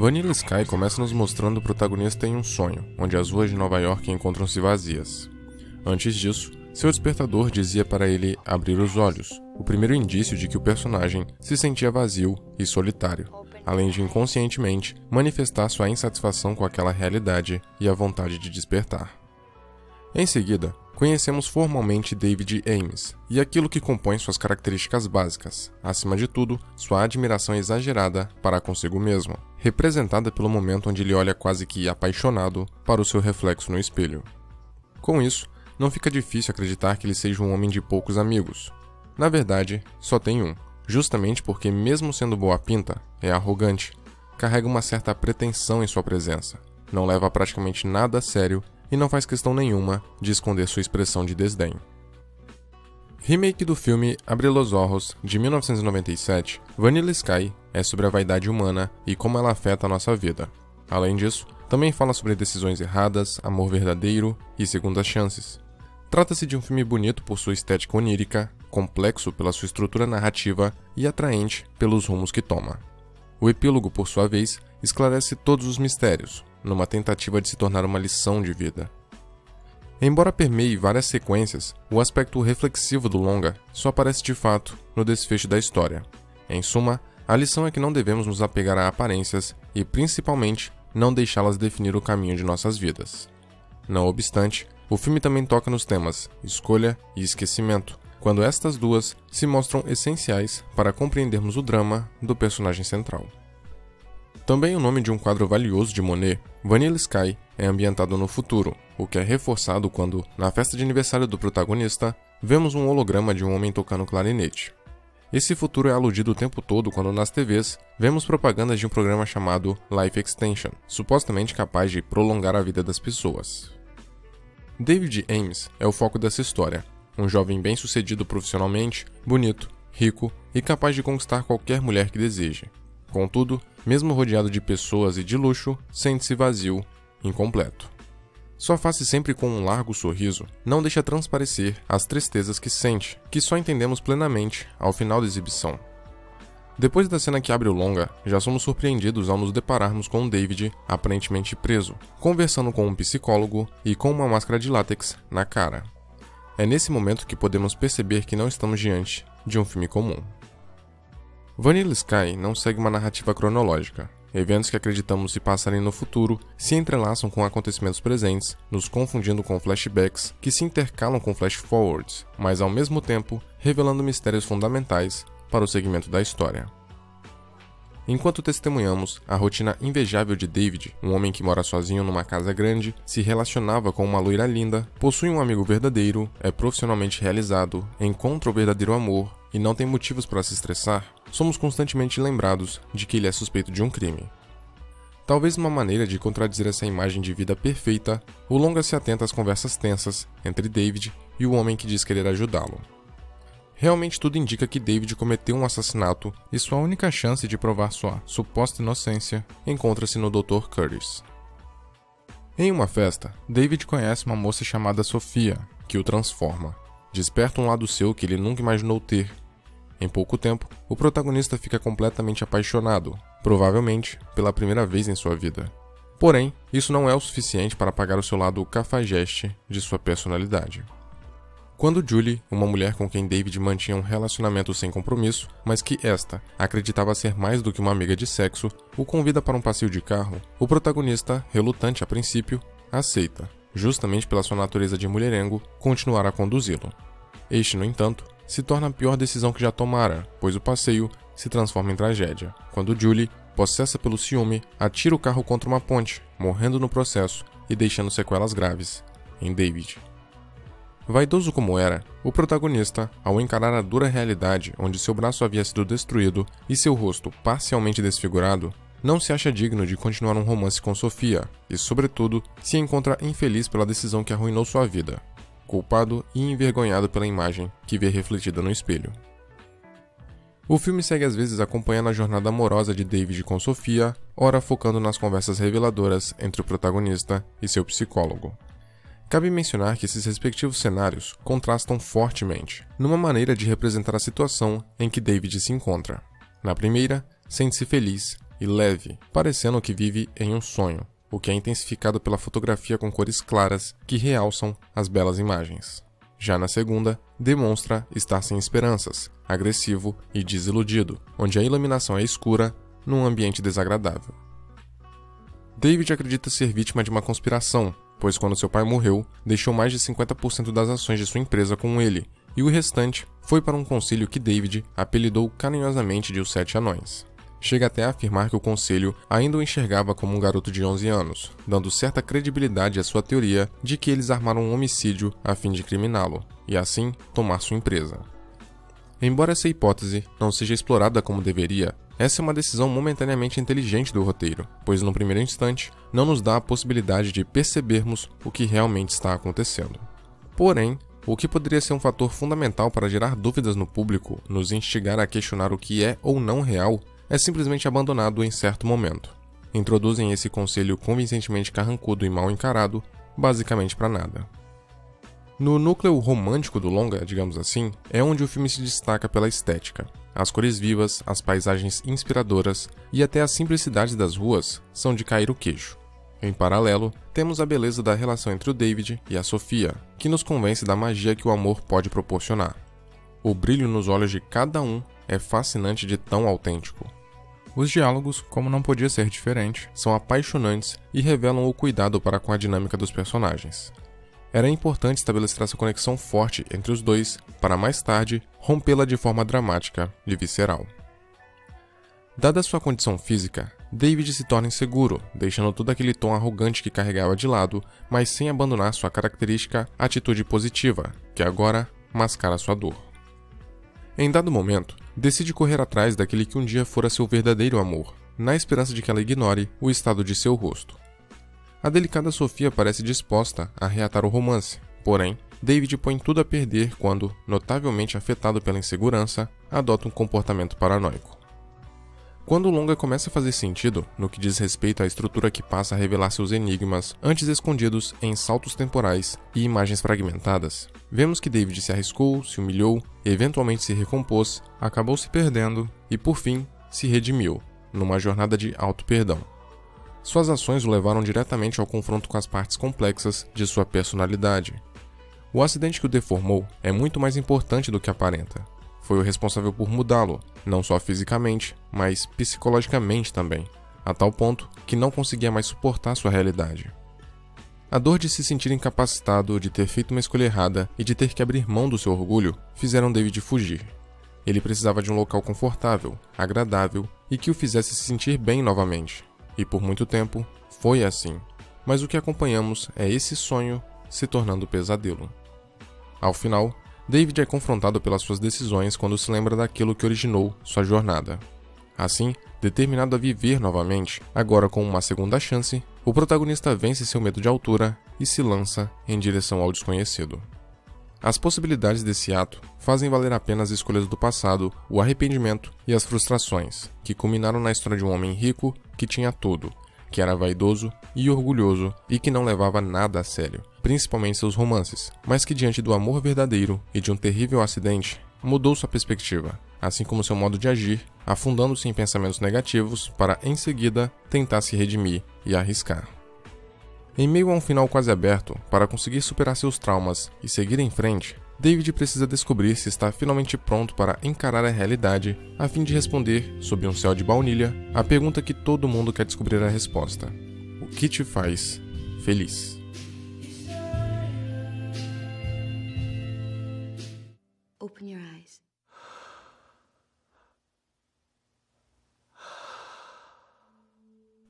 Vanilla Sky começa nos mostrando o protagonista em um sonho, onde as ruas de Nova York encontram-se vazias. Antes disso, seu despertador dizia para ele abrir os olhos, o primeiro indício de que o personagem se sentia vazio e solitário, além de inconscientemente manifestar sua insatisfação com aquela realidade e a vontade de despertar. Em seguida, conhecemos formalmente David Ames e aquilo que compõe suas características básicas, acima de tudo, sua admiração exagerada para consigo mesmo, representada pelo momento onde ele olha quase que apaixonado para o seu reflexo no espelho. Com isso, não fica difícil acreditar que ele seja um homem de poucos amigos. Na verdade, só tem um, justamente porque mesmo sendo boa pinta, é arrogante, carrega uma certa pretensão em sua presença, não leva praticamente nada a sério e não faz questão nenhuma de esconder sua expressão de desdém. Remake do filme Abre os Olhos, de 1997, Vanilla Sky é sobre a vaidade humana e como ela afeta a nossa vida. Além disso, também fala sobre decisões erradas, amor verdadeiro e segundas chances. Trata-se de um filme bonito por sua estética onírica, complexo pela sua estrutura narrativa e atraente pelos rumos que toma. O epílogo, por sua vez, esclarece todos os mistérios, numa tentativa de se tornar uma lição de vida. Embora permeie várias sequências, o aspecto reflexivo do longa só aparece de fato no desfecho da história. Em suma, a lição é que não devemos nos apegar a aparências e, principalmente, não deixá-las definir o caminho de nossas vidas. Não obstante, o filme também toca nos temas escolha e esquecimento, quando estas duas se mostram essenciais para compreendermos o drama do personagem central. Também o nome de um quadro valioso de Monet, Vanilla Sky, é ambientado no futuro, o que é reforçado quando, na festa de aniversário do protagonista, vemos um holograma de um homem tocando clarinete. Esse futuro é aludido o tempo todo quando nas TVs vemos propagandas de um programa chamado Life Extension, supostamente capaz de prolongar a vida das pessoas. David Ames é o foco dessa história, um jovem bem-sucedido profissionalmente, bonito, rico e capaz de conquistar qualquer mulher que deseje. Contudo, mesmo rodeado de pessoas e de luxo, sente-se vazio, incompleto. Sua face sempre com um largo sorriso não deixa transparecer as tristezas que sente, que só entendemos plenamente ao final da exibição. Depois da cena que abre o longa, já somos surpreendidos ao nos depararmos com David aparentemente preso, conversando com um psicólogo e com uma máscara de látex na cara. É nesse momento que podemos perceber que não estamos diante de um filme comum. Vanilla Sky não segue uma narrativa cronológica. Eventos que acreditamos se passarem no futuro se entrelaçam com acontecimentos presentes, nos confundindo com flashbacks que se intercalam com flash-forwards, mas ao mesmo tempo revelando mistérios fundamentais para o segmento da história. Enquanto testemunhamos a rotina invejável de David, um homem que mora sozinho numa casa grande, se relacionava com uma loira linda, possui um amigo verdadeiro, é profissionalmente realizado, encontra o verdadeiro amor e não tem motivos para se estressar, somos constantemente lembrados de que ele é suspeito de um crime. Talvez uma maneira de contradizer essa imagem de vida perfeita, o longa se atenta às conversas tensas entre David e o homem que diz querer ajudá-lo. Realmente tudo indica que David cometeu um assassinato e sua única chance de provar sua suposta inocência encontra-se no Dr. Curtis. Em uma festa, David conhece uma moça chamada Sofía, que o transforma. Desperta um lado seu que ele nunca imaginou ter. Em pouco tempo, o protagonista fica completamente apaixonado, provavelmente pela primeira vez em sua vida. Porém, isso não é o suficiente para apagar o seu lado cafajeste de sua personalidade. Quando Julie, uma mulher com quem David mantinha um relacionamento sem compromisso, mas que esta acreditava ser mais do que uma amiga de sexo, o convida para um passeio de carro, o protagonista, relutante a princípio, aceita, justamente pela sua natureza de mulherengo, continuar a conduzi-lo. Este, no entanto, se torna a pior decisão que já tomara, pois o passeio se transforma em tragédia, quando Julie, possessa pelo ciúme, atira o carro contra uma ponte, morrendo no processo e deixando sequelas graves em David. Vaidoso como era, o protagonista, ao encarar a dura realidade onde seu braço havia sido destruído e seu rosto parcialmente desfigurado, não se acha digno de continuar um romance com Sofía e, sobretudo, se encontra infeliz pela decisão que arruinou sua vida, culpado e envergonhado pela imagem que vê refletida no espelho. O filme segue às vezes acompanhando a jornada amorosa de David com Sofía, ora focando nas conversas reveladoras entre o protagonista e seu psicólogo. Cabe mencionar que esses respectivos cenários contrastam fortemente, numa maneira de representar a situação em que David se encontra. Na primeira, sente-se feliz e leve, parecendo que vive em um sonho, o que é intensificado pela fotografia com cores claras que realçam as belas imagens. Já na segunda, demonstra estar sem esperanças, agressivo e desiludido, onde a iluminação é escura num ambiente desagradável. David acredita ser vítima de uma conspiração, pois quando seu pai morreu, deixou mais de 50% das ações de sua empresa com ele, e o restante foi para um conselho que David apelidou carinhosamente de Os Sete Anões. Chega até a afirmar que o conselho ainda o enxergava como um garoto de 11 anos, dando certa credibilidade à sua teoria de que eles armaram um homicídio a fim de incriminá-lo, e assim tomar sua empresa. Embora essa hipótese não seja explorada como deveria, essa é uma decisão momentaneamente inteligente do roteiro, pois no primeiro instante não nos dá a possibilidade de percebermos o que realmente está acontecendo. Porém, o que poderia ser um fator fundamental para gerar dúvidas no público, nos instigar a questionar o que é ou não real, é simplesmente abandonado em certo momento. Introduzem esse conselho convincentemente carrancudo e mal encarado, basicamente para nada. No núcleo romântico do longa, digamos assim, é onde o filme se destaca pela estética. As cores vivas, as paisagens inspiradoras e até a simplicidade das ruas são de cair o queixo. Em paralelo, temos a beleza da relação entre o David e a Sofia, que nos convence da magia que o amor pode proporcionar. O brilho nos olhos de cada um é fascinante de tão autêntico. Os diálogos, como não podia ser diferente, são apaixonantes e revelam o cuidado para com a dinâmica dos personagens. Era importante estabelecer essa conexão forte entre os dois, para mais tarde rompê-la de forma dramática e visceral. Dada sua condição física, David se torna inseguro, deixando todo aquele tom arrogante que carregava de lado, mas sem abandonar sua característica atitude positiva, que agora mascara sua dor. Em dado momento, decide correr atrás daquele que um dia fora seu verdadeiro amor, na esperança de que ela ignore o estado de seu rosto. A delicada Sofia parece disposta a reatar o romance, porém, David põe tudo a perder quando, notavelmente afetado pela insegurança, adota um comportamento paranoico. Quando o longa começa a fazer sentido, no que diz respeito à estrutura que passa a revelar seus enigmas, antes escondidos em saltos temporais e imagens fragmentadas, vemos que David se arriscou, se humilhou, eventualmente se recompôs, acabou se perdendo e, por fim, se redimiu, numa jornada de auto-perdão. Suas ações o levaram diretamente ao confronto com as partes complexas de sua personalidade. O acidente que o deformou é muito mais importante do que aparenta. Foi o responsável por mudá-lo, não só fisicamente, mas psicologicamente também, a tal ponto que não conseguia mais suportar sua realidade. A dor de se sentir incapacitado, de ter feito uma escolha errada e de ter que abrir mão do seu orgulho, fizeram David fugir. Ele precisava de um local confortável, agradável e que o fizesse se sentir bem novamente. E por muito tempo, foi assim. Mas o que acompanhamos é esse sonho se tornando pesadelo. Ao final, David é confrontado pelas suas decisões quando se lembra daquilo que originou sua jornada. Assim, determinado a viver novamente, agora com uma segunda chance, o protagonista vence seu medo de altura e se lança em direção ao desconhecido. As possibilidades desse ato fazem valer a pena as escolhas do passado, o arrependimento e as frustrações, que culminaram na história de um homem rico que tinha tudo, que era vaidoso e orgulhoso e que não levava nada a sério, principalmente seus romances, mas que diante do amor verdadeiro e de um terrível acidente, mudou sua perspectiva, assim como seu modo de agir, afundando-se em pensamentos negativos para, em seguida, tentar se redimir e arriscar. Em meio a um final quase aberto, para conseguir superar seus traumas e seguir em frente, David precisa descobrir se está finalmente pronto para encarar a realidade, a fim de responder, sob um céu de baunilha, a pergunta que todo mundo quer descobrir a resposta: o que te faz feliz? Open your eyes.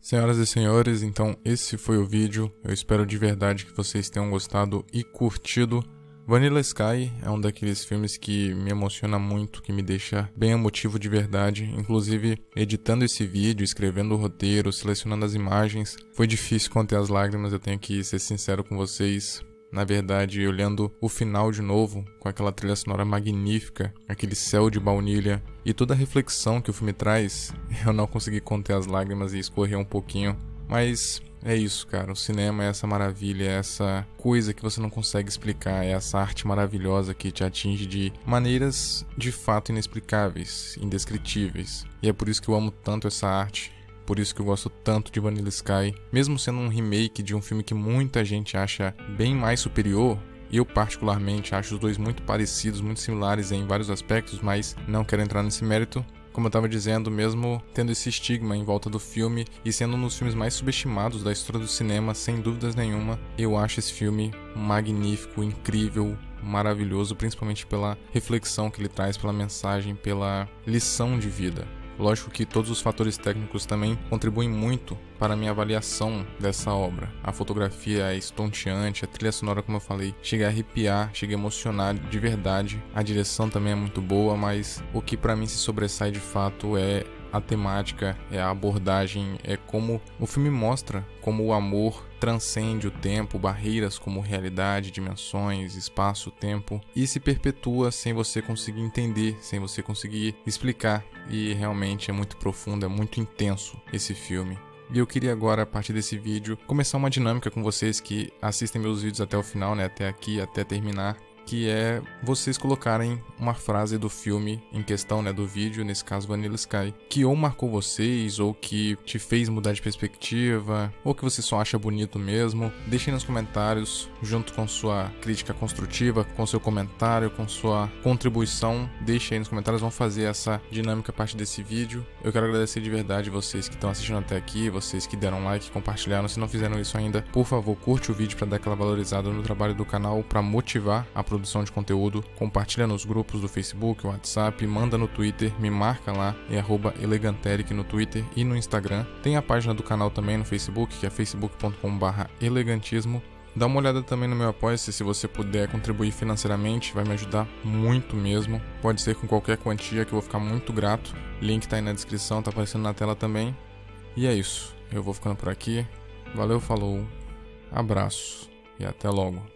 Senhoras e senhores, então esse foi o vídeo. Eu espero de verdade que vocês tenham gostado e curtido. Vanilla Sky é um daqueles filmes que me emociona muito, que me deixa bem emotivo de verdade. Inclusive, editando esse vídeo, escrevendo o roteiro, selecionando as imagens, foi difícil conter as lágrimas, eu tenho que ser sincero com vocês. Na verdade, olhando o final de novo, com aquela trilha sonora magnífica, aquele céu de baunilha e toda a reflexão que o filme traz, eu não consegui conter as lágrimas e escorrer um pouquinho. Mas é isso, cara. O cinema é essa maravilha, é essa coisa que você não consegue explicar, é essa arte maravilhosa que te atinge de maneiras de fato inexplicáveis, indescritíveis. E é por isso que eu amo tanto essa arte. Por isso que eu gosto tanto de Vanilla Sky. Mesmo sendo um remake de um filme que muita gente acha bem mais superior, eu particularmente acho os dois muito parecidos, muito similares em vários aspectos, mas não quero entrar nesse mérito. Como eu estava dizendo, mesmo tendo esse estigma em volta do filme e sendo um dos filmes mais subestimados da história do cinema, sem dúvidas nenhuma, eu acho esse filme magnífico, incrível, maravilhoso, principalmente pela reflexão que ele traz, pela mensagem, pela lição de vida. Lógico que todos os fatores técnicos também contribuem muito para a minha avaliação dessa obra. A fotografia é estonteante, a trilha sonora, como eu falei, chega a arrepiar, chega a emocionar de verdade. A direção também é muito boa, mas o que para mim se sobressai de fato é a temática, é a abordagem, é como o filme mostra como o amor transcende o tempo, barreiras como realidade, dimensões, espaço, tempo, e se perpetua sem você conseguir entender, sem você conseguir explicar. E realmente é muito profundo, é muito intenso esse filme. E eu queria agora, a partir desse vídeo, começar uma dinâmica com vocês que assistem meus vídeos até o final, né? Até aqui, até terminar, que é vocês colocarem uma frase do filme em questão, né, do vídeo, nesse caso Vanilla Sky, que ou marcou vocês, ou que te fez mudar de perspectiva, ou que você só acha bonito mesmo. Deixem nos comentários, junto com sua crítica construtiva, com seu comentário, com sua contribuição. Deixem aí nos comentários, vamos fazer essa dinâmica a partir desse vídeo. Eu quero agradecer de verdade vocês que estão assistindo até aqui, vocês que deram like, compartilharam. Se não fizeram isso ainda, por favor, curte o vídeo para dar aquela valorizada no trabalho do canal, para motivar a produção de conteúdo. Compartilha nos grupos do Facebook, WhatsApp, manda no Twitter, me marca lá, é @eleganteric no Twitter e no Instagram. Tem a página do canal também no Facebook, que é facebook.com/elegantismo. Dá uma olhada também no meu apoia-se, se você puder contribuir financeiramente, vai me ajudar muito mesmo. Pode ser com qualquer quantia que eu vou ficar muito grato. Link tá aí na descrição, tá aparecendo na tela também. E é isso, eu vou ficando por aqui. Valeu, falou, abraço e até logo.